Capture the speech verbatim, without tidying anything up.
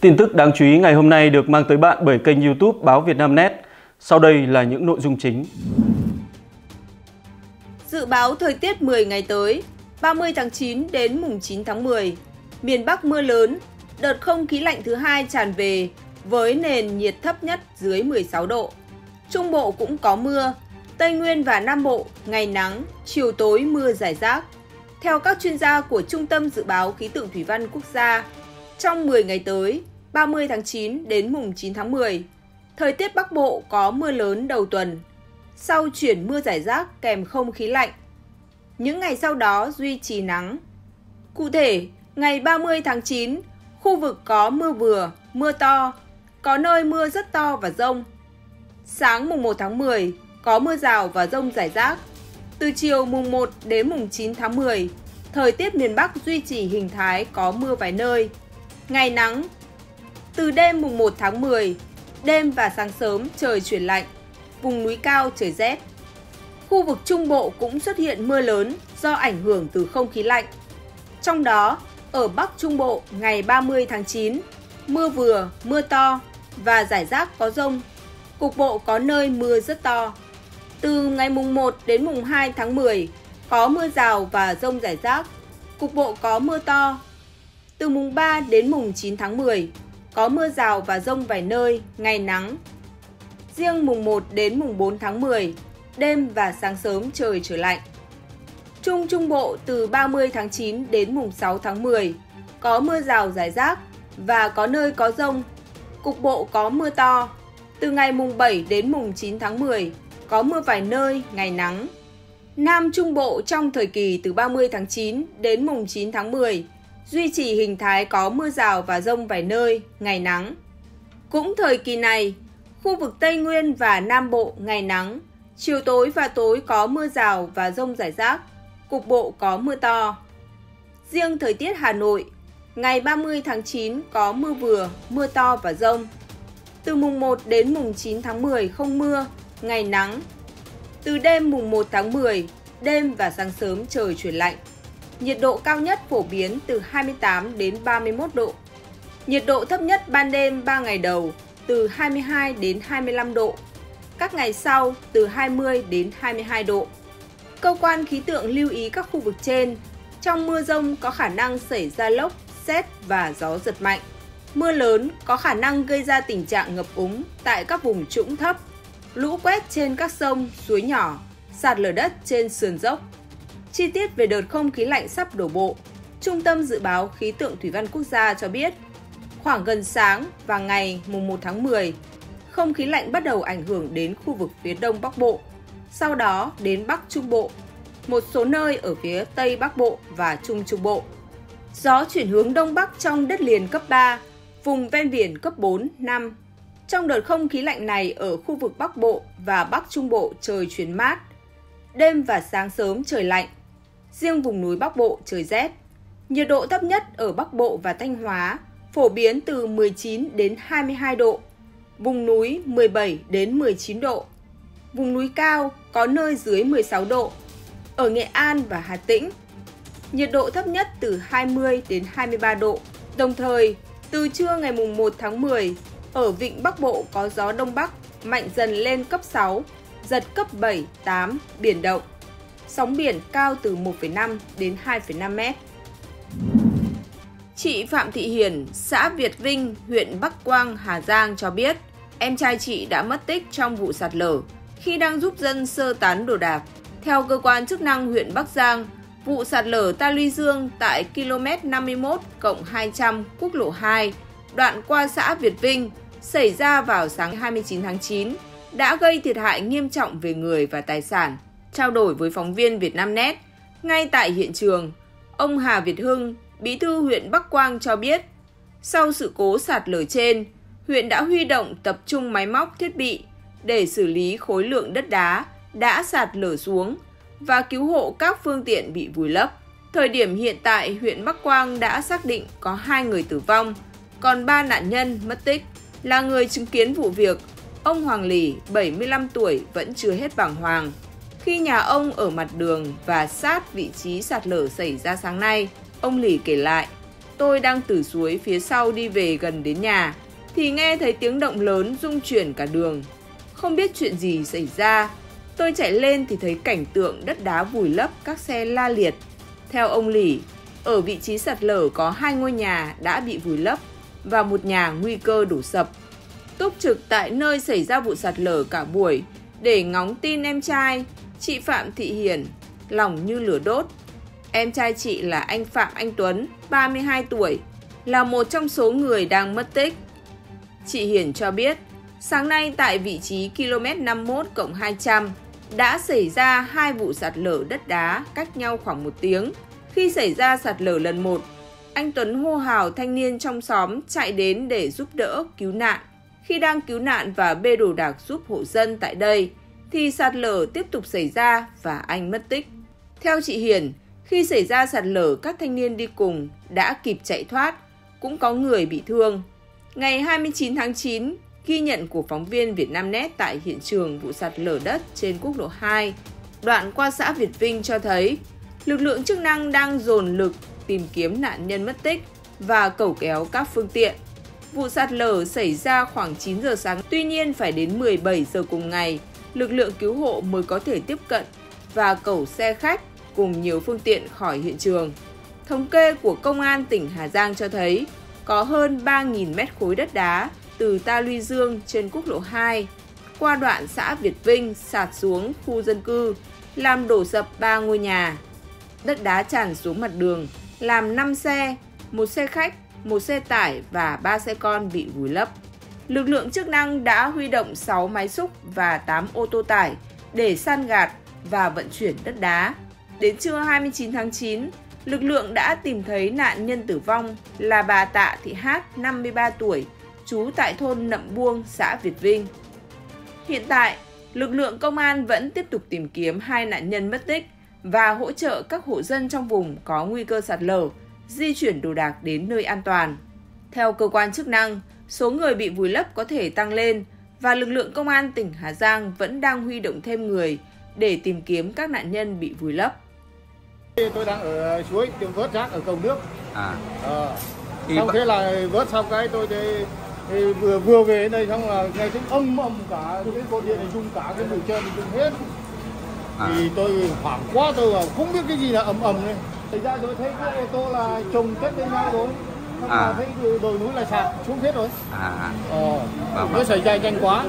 Tin tức đáng chú ý ngày hôm nay được mang tới bạn bởi kênh YouTube Báo VietNamNet. Sau đây là những nội dung chính. Dự báo thời tiết mười ngày tới, ba mươi tháng chín đến mùng chín tháng mười, miền Bắc mưa lớn, đợt không khí lạnh thứ hai tràn về với nền nhiệt thấp nhất dưới mười sáu độ. Trung Bộ cũng có mưa, Tây Nguyên và Nam Bộ ngày nắng, chiều tối mưa rải rác. Theo các chuyên gia của Trung tâm Dự báo Khí tượng Thủy văn Quốc gia, trong mười ngày tới, ba mươi tháng chín đến mùng chín tháng mười, thời tiết Bắc Bộ có mưa lớn đầu tuần, sau chuyển mưa rải rác kèm không khí lạnh. Những ngày sau đó duy trì nắng. Cụ thể, ngày ba mươi tháng chín, khu vực có mưa vừa, mưa to, có nơi mưa rất to và dông. Sáng mùng một tháng mười, có mưa rào và dông rải rác. Từ chiều mùng một đến mùng chín tháng mười, thời tiết miền Bắc duy trì hình thái có mưa vài nơi. Ngày nắng. Từ đêm mùng một tháng mười, đêm và sáng sớm trời chuyển lạnh, vùng núi cao trời rét. Khu vực Trung Bộ cũng xuất hiện mưa lớn do ảnh hưởng từ không khí lạnh. Trong đó, ở Bắc Trung Bộ ngày ba mươi tháng chín, mưa vừa, mưa to và rải rác có dông. Cục bộ có nơi mưa rất to. Từ ngày mùng một đến mùng hai tháng mười, có mưa rào và dông rải rác. Cục bộ có mưa to. Từ mùng ba đến mùng chín tháng mười, có mưa rào và dông vài nơi, ngày nắng. Riêng mùng một đến mùng bốn tháng mười, đêm và sáng sớm trời trở lạnh. Trung Trung Bộ từ ba mươi tháng chín đến mùng sáu tháng mười, có mưa rào rải rác và có nơi có dông. Cục bộ có mưa to. Từ ngày mùng bảy đến mùng chín tháng mười, có mưa vài nơi, ngày nắng. Nam Trung Bộ trong thời kỳ từ ba mươi tháng chín đến mùng chín tháng mười, duy trì hình thái có mưa rào và dông vài nơi, ngày nắng. Cũng thời kỳ này, khu vực Tây Nguyên và Nam Bộ ngày nắng, chiều tối và tối có mưa rào và dông rải rác, cục bộ có mưa to. Riêng thời tiết Hà Nội, ngày ba mươi tháng chín có mưa vừa, mưa to và dông. Từ mùng một đến mùng chín tháng mười không mưa, ngày nắng. Từ đêm mùng một tháng mười, đêm và sáng sớm trời chuyển lạnh. Nhiệt độ cao nhất phổ biến từ hai mươi tám đến ba mươi mốt độ. Nhiệt độ thấp nhất ban đêm ba ngày đầu từ hai mươi hai đến hai mươi lăm độ. Các ngày sau từ hai mươi đến hai mươi hai độ. Cơ quan khí tượng lưu ý các khu vực trên, trong mưa dông có khả năng xảy ra lốc, sét và gió giật mạnh. Mưa lớn có khả năng gây ra tình trạng ngập úng tại các vùng trũng thấp, lũ quét trên các sông, suối nhỏ, sạt lở đất trên sườn dốc. Chi tiết về đợt không khí lạnh sắp đổ bộ, Trung tâm Dự báo Khí tượng Thủy văn Quốc gia cho biết, khoảng gần sáng và ngày mùng một tháng mười, không khí lạnh bắt đầu ảnh hưởng đến khu vực phía Đông Bắc Bộ, sau đó đến Bắc Trung Bộ, một số nơi ở phía Tây Bắc Bộ và Trung Trung Bộ. Gió chuyển hướng Đông Bắc trong đất liền cấp ba, vùng ven biển cấp bốn, năm. Trong đợt không khí lạnh này ở khu vực Bắc Bộ và Bắc Trung Bộ trời chuyển mát, đêm và sáng sớm trời lạnh. Riêng vùng núi Bắc Bộ trời rét. Nhiệt độ thấp nhất ở Bắc Bộ và Thanh Hóa phổ biến từ mười chín đến hai mươi hai độ, vùng núi mười bảy đến mười chín độ, vùng núi cao có nơi dưới mười sáu độ, ở Nghệ An và Hà Tĩnh. Nhiệt độ thấp nhất từ hai mươi đến hai mươi ba độ. Đồng thời, từ trưa ngày mùng một tháng mười, ở vịnh Bắc Bộ có gió Đông Bắc mạnh dần lên cấp sáu, giật cấp bảy, tám, biển động. Sóng biển cao từ một phẩy năm đến hai phẩy năm mét. Chị Phạm Thị Hiền, xã Việt Vinh, huyện Bắc Quang, Hà Giang cho biết, em trai chị đã mất tích trong vụ sạt lở khi đang giúp dân sơ tán đồ đạc. Theo cơ quan chức năng huyện Bắc Giang, vụ sạt lở Ta Luy Dương tại ki lô mét năm mươi mốt cộng hai trăm quốc lộ hai, đoạn qua xã Việt Vinh, xảy ra vào sáng hai mươi chín tháng chín, đã gây thiệt hại nghiêm trọng về người và tài sản. Trao đổi với phóng viên VietNamNet, ngay tại hiện trường, ông Hà Việt Hưng, Bí thư huyện Bắc Quang cho biết, sau sự cố sạt lở trên, huyện đã huy động tập trung máy móc thiết bị để xử lý khối lượng đất đá đã sạt lở xuống và cứu hộ các phương tiện bị vùi lấp. Thời điểm hiện tại, huyện Bắc Quang đã xác định có hai người tử vong, còn ba nạn nhân mất tích. Là người chứng kiến vụ việc, ông Hoàng Lì, bảy mươi lăm tuổi, vẫn chưa hết bàng hoàng khi nhà ông ở mặt đường và sát vị trí sạt lở xảy ra sáng nay. Ông Lì kể lại, tôi đang từ suối phía sau đi về gần đến nhà, thì nghe thấy tiếng động lớn rung chuyển cả đường. Không biết chuyện gì xảy ra, tôi chạy lên thì thấy cảnh tượng đất đá vùi lấp các xe la liệt. Theo ông Lì, ở vị trí sạt lở có hai ngôi nhà đã bị vùi lấp và một nhà nguy cơ đổ sập. Túc trực tại nơi xảy ra vụ sạt lở cả buổi để ngóng tin em trai, chị Phạm Thị Hiền, lòng như lửa đốt. Em trai chị là anh Phạm Anh Tuấn, ba mươi hai tuổi, là một trong số người đang mất tích. Chị Hiền cho biết, sáng nay tại vị trí ki lô mét năm mươi mốt cộng hai trăm đã xảy ra hai vụ sạt lở đất đá cách nhau khoảng một tiếng. Khi xảy ra sạt lở lần một, anh Tuấn hô hào thanh niên trong xóm chạy đến để giúp đỡ cứu nạn. Khi đang cứu nạn và bê đồ đạc giúp hộ dân tại đây, thì sạt lở tiếp tục xảy ra và anh mất tích. Theo chị Hiền, khi xảy ra sạt lở, các thanh niên đi cùng đã kịp chạy thoát, cũng có người bị thương. Ngày hai mươi chín tháng chín, ghi nhận của phóng viên VietNamNet tại hiện trường vụ sạt lở đất trên quốc lộ hai, đoạn qua xã Việt Vinh cho thấy lực lượng chức năng đang dồn lực tìm kiếm nạn nhân mất tích và cẩu kéo các phương tiện. Vụ sạt lở xảy ra khoảng chín giờ sáng, tuy nhiên phải đến mười bảy giờ cùng ngày, lực lượng cứu hộ mới có thể tiếp cận và cẩu xe khách cùng nhiều phương tiện khỏi hiện trường. Thống kê của Công an tỉnh Hà Giang cho thấy có hơn ba nghìn mét khối đất đá từ Ta Luy Dương trên quốc lộ hai qua đoạn xã Việt Vinh sạt xuống khu dân cư, làm đổ sập ba ngôi nhà. Đất đá tràn xuống mặt đường, làm năm xe, một xe khách, một xe tải và ba xe con bị vùi lấp. Lực lượng chức năng đã huy động sáu máy xúc và tám ô tô tải để san gạt và vận chuyển đất đá. Đến trưa hai mươi chín tháng chín, lực lượng đã tìm thấy nạn nhân tử vong là bà Tạ Thị Hát, năm mươi ba tuổi, trú tại thôn Nậm Buông, xã Việt Vinh. Hiện tại, lực lượng công an vẫn tiếp tục tìm kiếm hai nạn nhân mất tích và hỗ trợ các hộ dân trong vùng có nguy cơ sạt lở di chuyển đồ đạc đến nơi an toàn. Theo cơ quan chức năng, số người bị vùi lấp có thể tăng lên và lực lượng công an tỉnh Hà Giang vẫn đang huy động thêm người để tìm kiếm các nạn nhân bị vùi lấp. Tôi đang ở suối, tôi vớt rác ở cầu nước. À. à xong thế là vớt xong cái tôi đi, đi vừa vừa về đây xong là nghe tiếng âm ầm cả cái cột điện này rung cả cái đường chân rung hết. À. Thì tôi hoảng quá, tôi bảo không biết cái gì là ầm ầm này. Thì ra rồi thấy cái ô tô là chồng chất lên nhau rồi. Xong à. Là thấy đồi núi là sạt xuống hết rồi. À. Ờ. Nó xảy ra nhanh quá.